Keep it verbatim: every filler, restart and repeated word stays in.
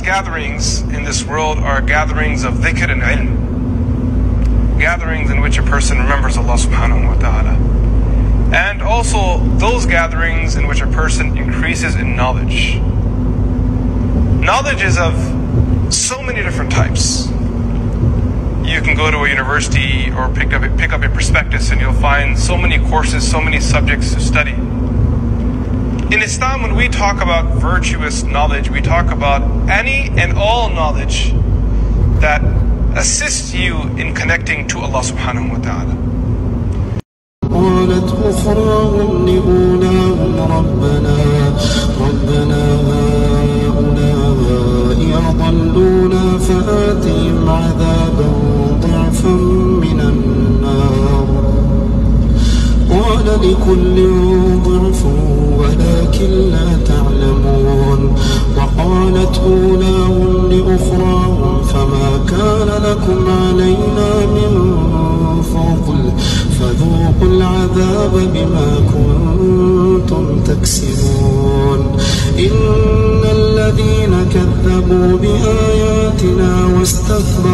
greatest gatherings in this world are gatherings of dhikr and ilm. Gatherings in which a person remembers Allah subhanahu wa ta'ala. And also those gatherings in which a person increases in knowledge. Knowledge is of so many different types. You can go to a university or pick up, a, pick up a prospectus and you'll find so many courses, so many subjects to study. In Islam, when we talk about virtuous knowledge, we talk about any and all knowledge that assists you in connecting to Allah subhanahu wa ta'ala. ولكن لا تعلمون وقالت أولاهم لأخراهم فما كان لكم علينا من فضل فذوقوا العذاب بما كنتم تكسبون إن الذين كذبوا بآياتنا واستكبروا